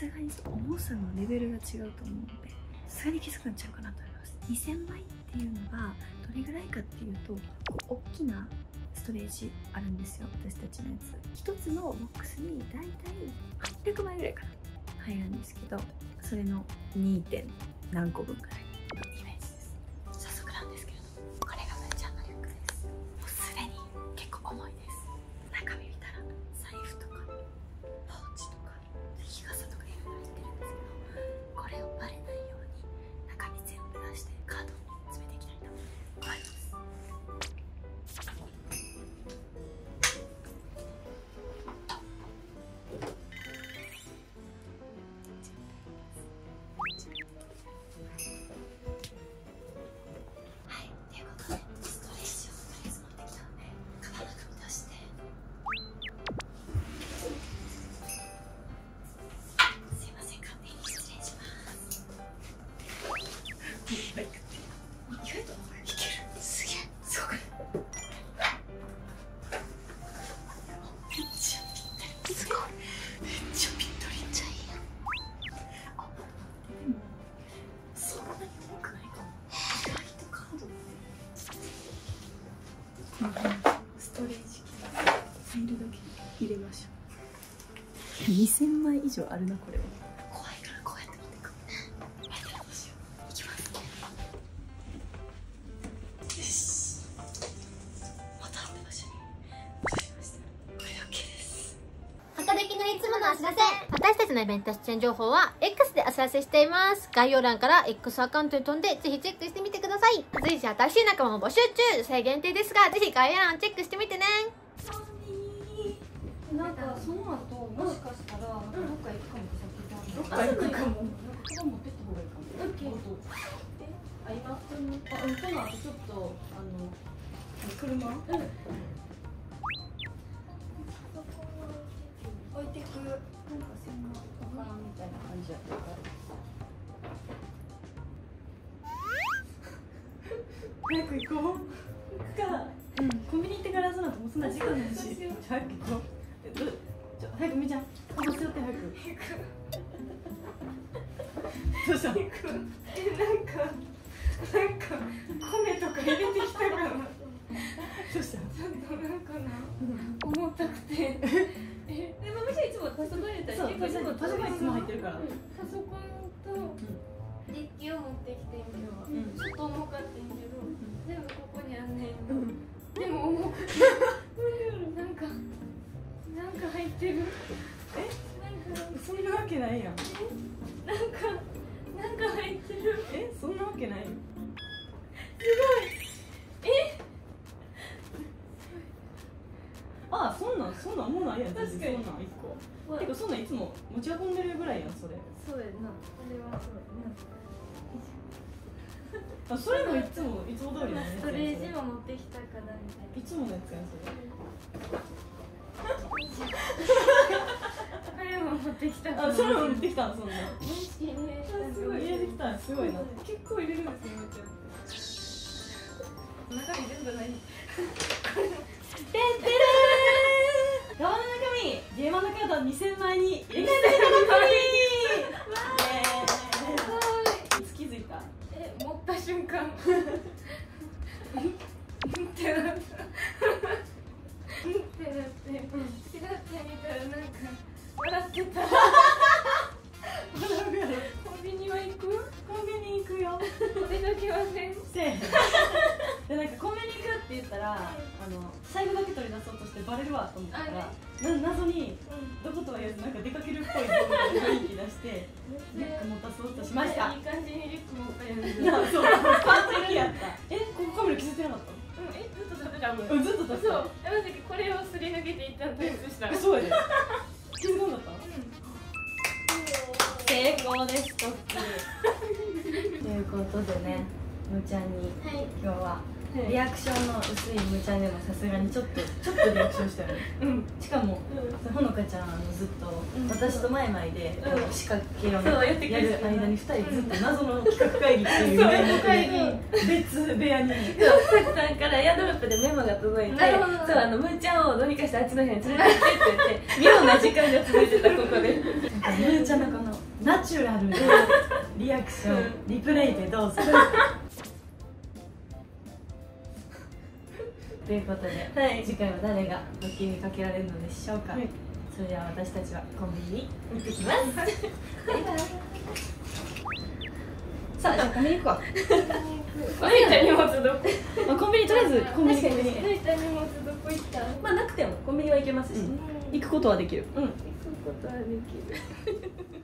すがに重さのレベルが違うと思うので、さすがにきつくなっちゃうかなと思います。2000枚っていうのがどれぐらいかっていうと、大きなストレージあるんですよ、私たちのやつ。1つのボックスにだいたい800枚ぐらいかな入るんですけど、それの 2. 何個分くらいのイメージです。早速なんですけれども、これがむちゃのリュックです。もうすでに結構重いです。中身見たら財布とかポーチとか日傘とかいろいろ入ってるんですけど、これをバレないように中身全部出してカードに詰めていきたいと思います。2000枚以上あるな、これは。怖いからこうやって持っていく。どうしよう。いきます。よし。またあった場所に戻りました。これで OK です。はかできのいつものお知らせ。私たちのイベント出演情報は X でお知らせしています。概要欄から X アカウントに飛んで、ぜひチェックしてみてください。随時新しい仲間も募集中。制限定ですが、ぜひ概要欄をチェックしてみてね。なんかその後もしかしたらどっか行くかも。どっか行くかも。どっか持ってった方がいいかも。あ、今普通の。この後ちょっと車。うん。置いてく。なんかそんなおからみたいな感じやったから。早く行こう。か、コンビニ行ってからそうなともうそんな時間ないし。早く行こう。早くみーちゃん、おもしろって早くどうした？なんか、米とか入れてきたからどうした？ちょっとなんかな、重たくてでもむしろいつもパソコン入れたり、結構パソコンいつも入ってるからパソコンとデッキを持ってきてみよう。ちょっと重かったけど、全部ここにあんねん。でも重くてなんか入ってる。なんかそんなわけないやん。なんか入ってる。そんなわけないよ。すごい。あ、そんなんもうないやん。確かに。そんなん一個。てかそんなんいつも持ち運んでるぐらいやん、それ。そうやな。それはそうやな。あ、それもいつも通りのやつやん。ストレージも持ってきたからみたいな。いつものやつやん、それ。これも持ってきた。あ、それも持ってきた。そんな。すごい入れてきた。すごいな。結構入れるんですよ。めっちゃ。中身全部ない。てってるー。ガワの中身、ゲーマのカード2000枚に入れてる。気づいた。持った瞬間。ってなった。って見たらなんか笑ってた。コンビニは行く？コンビニ行くよ。出ときません。でなんかコンビニ行くって言ったら、財布だけ取り出そうとしてバレるわと思ったら、謎にどことは言わずなんか出かけるっぽい雰囲気出してリュック持たそうとしました。いい感じにリュック持ったよね。そう、完璧やった。ここカメラ気づいてなかった？ずっと食べたもん。ずっと食べた。そう。まさきこれをすり抜けていったんだよ。そうやね。気づかなかった？成功です。ということでね、むちゃんに今日はリアクションの薄いむちゃんでもさすがにちょっとリアクションしたよね。しかもほのかちゃんずっと私とマイマイで仕掛けをやる間に2人ずっと謎の企画会議っていう別部屋にさくさんからエアドロップでメモが届いて、むちゃんをどうにかしてあっちの部屋に連れて行ってって言って妙な時間が続いてた。ここでむちゃんのこのナチュラルなリアクションリプレイでどうぞということで、はい、次回は誰がドッキリにかけられるのでしょうか。はい、それでは私たちはコンビニに行ってきます。バイバイ。さあ、じゃあコンビニ行くわ。コンビニ行った荷物どこコンビニ、とりあえずコンビニ行った荷物どこ行った。まあなくてもコンビニは行けますし、行くことはできる。行くことはできる